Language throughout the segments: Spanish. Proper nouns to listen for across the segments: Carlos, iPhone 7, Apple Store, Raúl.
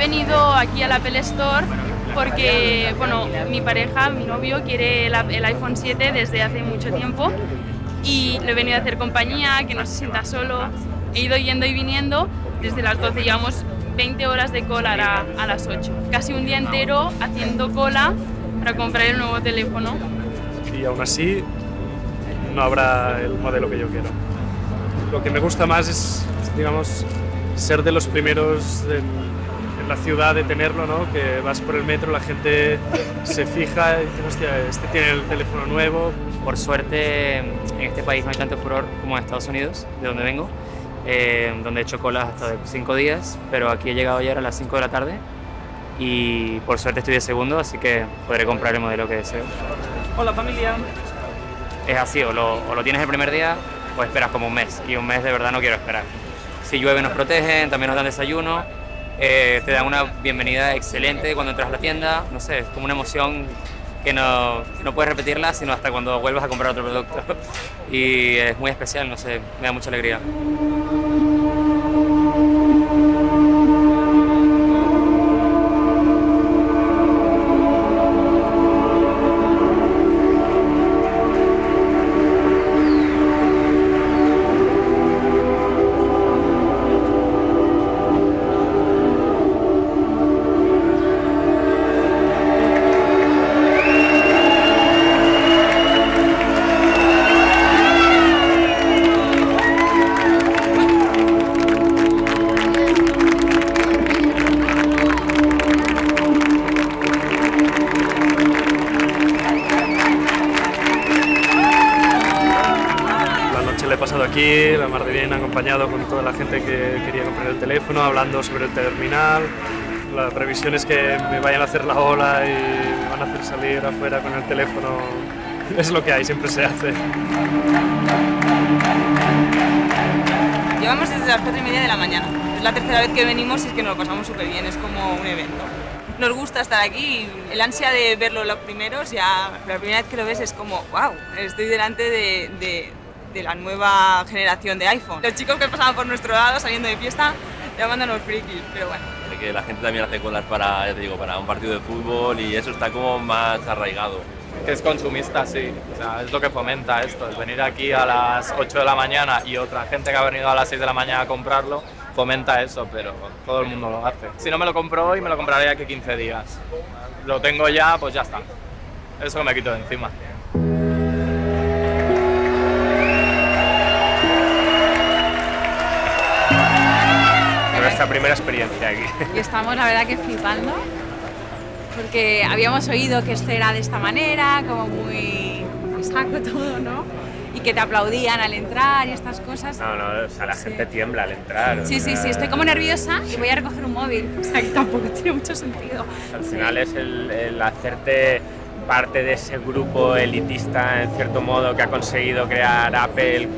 venido aquí al Apple Store porque, bueno, mi pareja, mi novio, quiere el iPhone 7 desde hace mucho tiempo y le he venido a hacer compañía, que no se sienta solo. He ido yendo y viniendo, desde las 12 llevamos 20 horas de cola a las 8. Casi un día entero haciendo cola para comprar el nuevo teléfono. Y aún así no habrá el modelo que yo quiero. Lo que me gusta más es, digamos, ser de los primeros en la ciudad de tenerlo, ¿no? Que vas por el metro, la gente se fija y dice, hostia, este tiene el teléfono nuevo. Por suerte, en este país no hay tanto furor como en Estados Unidos, de donde vengo, donde he hecho colas hasta de 5 días, pero aquí he llegado ayer a las 5 de la tarde y por suerte estoy de segundo, así que podré comprar el modelo que deseo. Hola, familia. Es así, o lo tienes el primer día o esperas como un mes, y un mes de verdad no quiero esperar. Si llueve nos protegen, también nos dan desayuno, te dan una bienvenida excelente cuando entras a la tienda, no sé, es como una emoción que no puedes repetirla sino hasta cuando vuelvas a comprar otro producto. Y es muy especial, no sé, me da mucha alegría. Le he pasado aquí, la mar de bien, acompañado con toda la gente que quería comprar el teléfono, hablando sobre el terminal. La previsión es que me vayan a hacer la ola y me van a hacer salir afuera con el teléfono. Es lo que hay, siempre se hace. Llevamos desde las 4:30 de la mañana. Es la tercera vez que venimos y es que nos lo pasamos súper bien, es como un evento. Nos gusta estar aquí y el ansia de verlo los primeros, ya la primera vez que lo ves es como, wow, estoy delante de la nueva generación de iPhone. Los chicos que pasaban por nuestro lado saliendo de fiesta llamándonos frikis, pero bueno. Que la gente también hace colas para, ya te digo, para un partido de fútbol y eso está como más arraigado. Que es consumista, sí. O sea, es lo que fomenta esto, el venir aquí a las 8 de la mañana y otra gente que ha venido a las 6 de la mañana a comprarlo, fomenta eso, pero todo el mundo lo hace. Si no me lo compro hoy, me lo compraré aquí 15 días. Lo tengo ya, pues ya está. Eso me quito de encima. Nuestra primera experiencia aquí. Y estamos, la verdad, que flipando, porque habíamos oído que esto era de esta manera, como muy saco todo, ¿no? Y que te aplaudían al entrar y estas cosas. No, o sea, la gente tiembla al entrar. Sí, estoy como nerviosa y voy a recoger un móvil, o sea, que tampoco tiene mucho sentido. Al final es el hacerte parte de ese grupo elitista, en cierto modo, que ha conseguido crear Apple,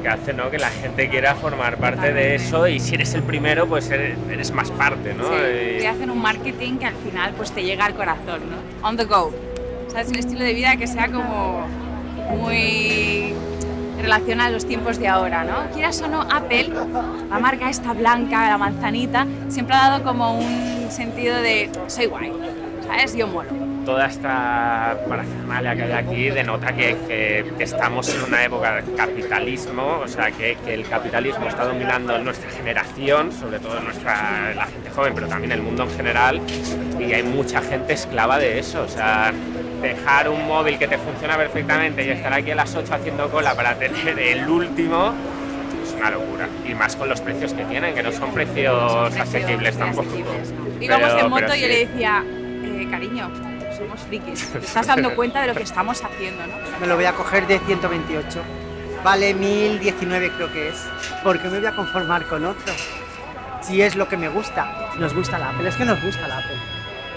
que hace, ¿no?, que la gente quiera formar parte de eso, y si eres el primero pues eres más parte, ¿no? Sí, y hacen un marketing que al final pues te llega al corazón, ¿no? On the go. O sea, es un estilo de vida que sea como muy relacionado a los tiempos de ahora, ¿no? Quieras o no, Apple, la marca esta blanca, la manzanita, siempre ha dado como un sentido de soy guay, ¿sabes? Yo molo. Toda esta parafernalia que hay aquí denota que estamos en una época de capitalismo, o sea, que el capitalismo está dominando nuestra generación, sobre todo la gente joven, pero también el mundo en general, y hay mucha gente esclava de eso. O sea, dejar un móvil que te funciona perfectamente y estar aquí a las 8 haciendo cola para tener el último es una locura, y más con los precios que tienen, que no son precios asequibles tampoco. Íbamos en moto y yo le decía, cariño, somos frikis, te estás dando cuenta de lo que estamos haciendo, ¿no? Me lo voy a coger de 128, vale 1019 creo que es, porque me voy a conformar con otro, si es lo que me gusta. Nos gusta la Apple, es que nos gusta la Apple.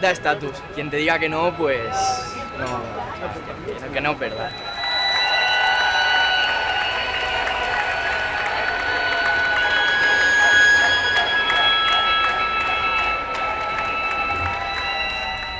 Da estatus, quien te diga que no, pues no, que no, ¿verdad?